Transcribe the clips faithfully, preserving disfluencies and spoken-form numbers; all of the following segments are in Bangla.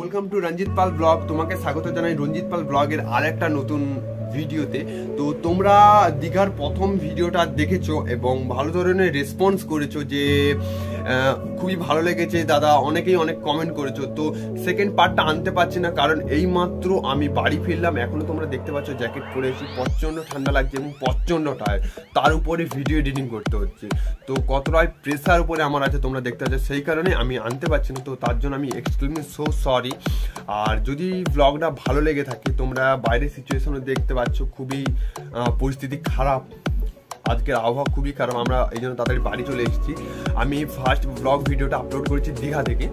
Welcome to Ranjit Pal blog. तुम्हें स्वागत जानाई रंजित पाल ब्लॉगर आरेकटा नतून भिडियोते। तो तुम्हारा दीघार प्रथम भिडियोटा देखेछो एबं भालो धरनेर रेसपन्स करेछो जे खुबই ভালো লেগেছে দাদা, অনেকেই অনেক কমেন্ট করেছো। তো সেকেন্ড পার্টটা আনতে পারছি না, কারণ এইমাত্র আমি বাড়ি ফিরলাম। এখনও তোমরা দেখতে পাচ্ছ জ্যাকেট পরে এসে প্রচণ্ড ঠান্ডা লাগছে এবং প্রচণ্ড টায়ার, তার উপরে ভিডিও এডিটিং করতে হচ্ছে। তো কতটাই প্রেশার উপরে আমার আছে তোমরা দেখতে পাচ্ছ, সেই কারণে আমি আনতে পারছি না। তো তার জন্য আমি এক্সট্রিমলি সো সরি। আর যদি ব্লগটা ভালো লেগে থাকে, তোমরা বাইরের সিচুয়েশনও দেখতে পাচ্ছ, খুবই পরিস্থিতি খারাপ, আজকের আবহাওয়া খুবই খারাপ। আমরা এই জন্য তাড়াতাড়ি বাড়ি চলে এসেছি। আমি ফার্স্ট ব্লগ ভিডিওটা আপলোড করেছি দীঘা থেকে।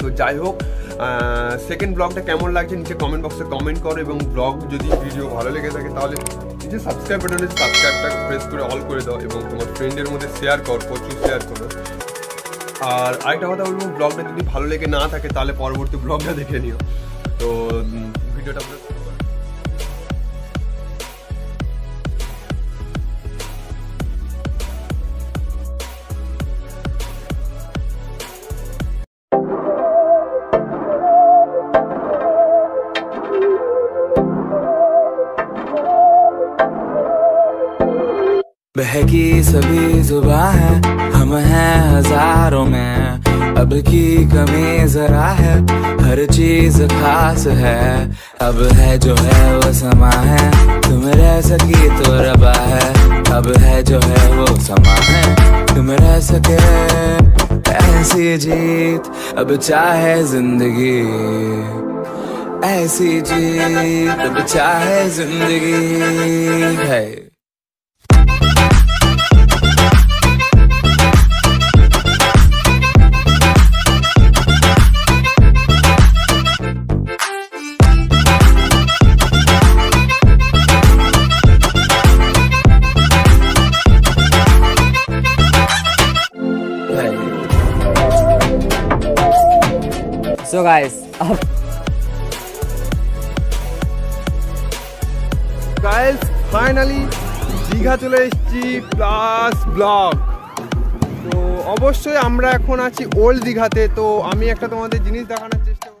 তো যাই হোক, সেকেন্ড ব্লগটা কেমন লাগছে নিচে কমেন্ট বক্সে কমেন্ট করো, এবং ব্লগ যদি ভিডিও ভালো লেগে থাকে তাহলে নিচে সাবস্ক্রাইব বাটনে সাবস্ক্রাইবটা প্রেস করে অল করে দাও এবং তোমার ফ্রেন্ডের মধ্যে শেয়ার করো, প্রচুর শেয়ার করো। আর আরেকটা কথা বলবো, ব্লগটা যদি ভালো লেগে না থাকে তাহলে পরবর্তী ব্লগটা দেখে নিও। তো ভিডিওটা बहकी सभी जुबां है, हम हैं हजारों में, अब की कमी जरा है, हर चीज खास है, अब है जो है वो समा है, तुम रह सकी तो रबा है, अब है जो है वो समा है, तुम रह सके ऐसी जीत, अब चाहे जिंदगी ऐसी जीत, अब चाहे जिंदगी है। So guys, अब guys finally দীঘা চলে এসেছি প্লাস ব্লগ। তো অবশ্যই আমরা এখন আছি ওল্ড দীঘাতে। তো আমি একটা তোমাদের জিনিস দেখানোর চেষ্টা করব।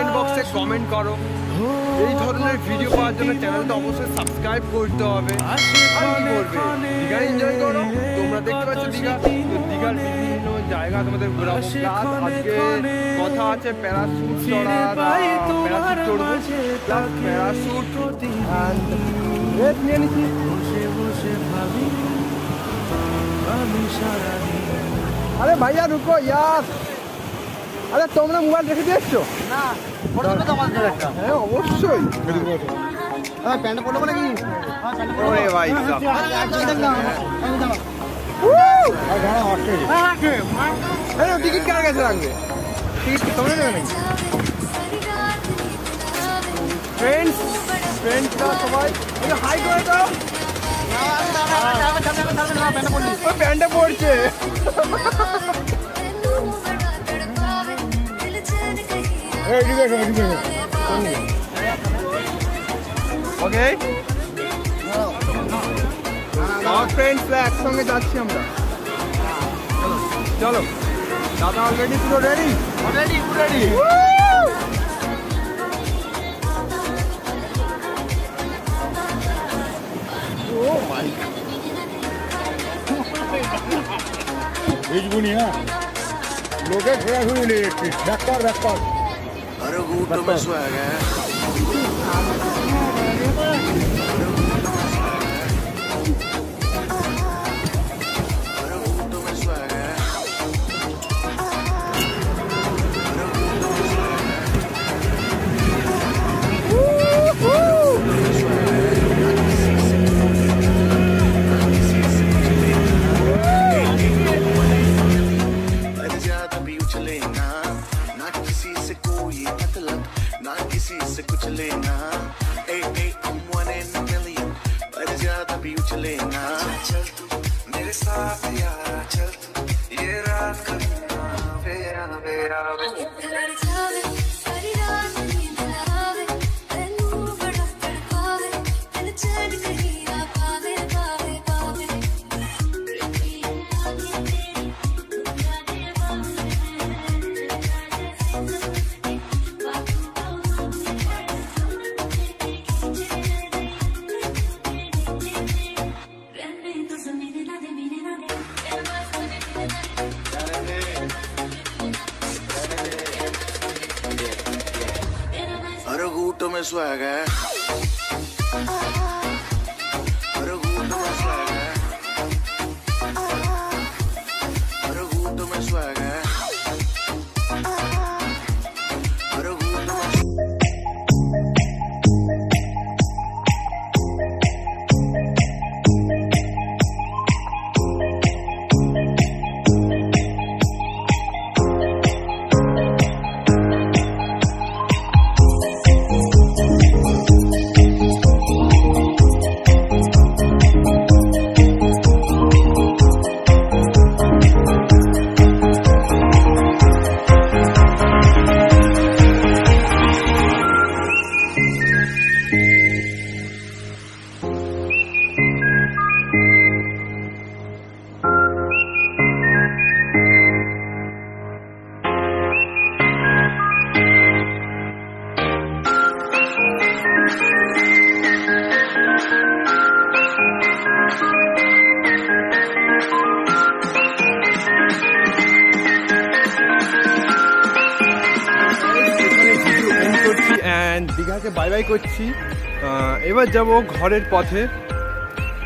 কমেন্ট বক্সে কমেন্ট করো। এই ধরনের ভিডিও পাওয়ার জন্য চ্যানেলটা অবশ্যই সাবস্ক্রাইব করতে হবে। আর কি করবে, দীঘা এনজয় করো। তোমরা দেখতে পাচ্ছ দীঘা, দীঘার বিভিন্ন জায়গা তোমাদের ঘোরাবো। প্লাস আজকে কথা আছে প্যারাশুট চড়া, প্যারাশুট চড়বো, প্লাস প্যারাশুট নিয়ে নিচ্ছি। আরে ভাইয়া রুকো ইয়ার, আরে তোমরা মোবাইল রেখে দিয়েছো না? হ্যাঁ অবশ্যই। হ্যাঁ প্যান্ট পরবো নাকি? ওরে ভাই টিকিট কার কাছে রাখবে? টিকিট তোমরা নেবে নাকি? ফ্রেন্ডস ফ্রেন্ডসরা সবাই একটু হাই করে দাও। ও প্যান্টটা পড়ছে। Hey, you guys, you guys. Okay. Our friends flag संगे जाते हैं हम लोग. चलो. दादा already पूरा ready. Already पूरा ready. Oh my God. एक बुनी है. लोग क्या क्या हुई ले एक. Doctor doctor. अरे गुड में स्वैग है। अरे गुड में स्वैग है। swag hai aur ghoot mein swag hai aur ghoot mein swag hai aur ghoot দীঘাকে বাই বাই করছি। এবার যাব ঘরের পথে।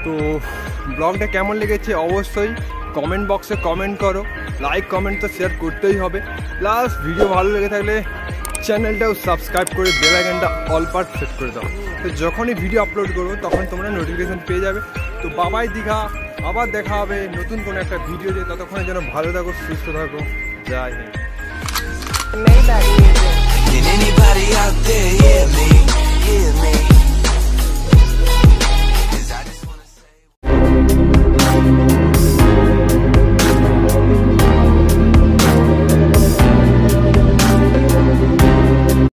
তো ব্লগটা কেমন লেগেছে অবশ্যই কমেন্ট বক্সে কমেন্ট করো, লাইক কমেন্ট তো শেয়ার করতেই হবে। প্লাস ভিডিও ভালো লেগে থাকলে চ্যানেলটাও সাবস্ক্রাইব করে বেল আইকনটা অল পার্ট সেট করে দাও। তো যখনই ভিডিও আপলোড করবো তখন তোমরা নোটিফিকেশান পেয়ে যাবে। তো বাবাই দীঘা, আবার দেখা হবে নতুন কোনো একটা ভিডিও দিয়ে। ততক্ষণে যেন ভালো থাকো, সুস্থ থাকো। জয় Hind. Anybody out there, yeah, me.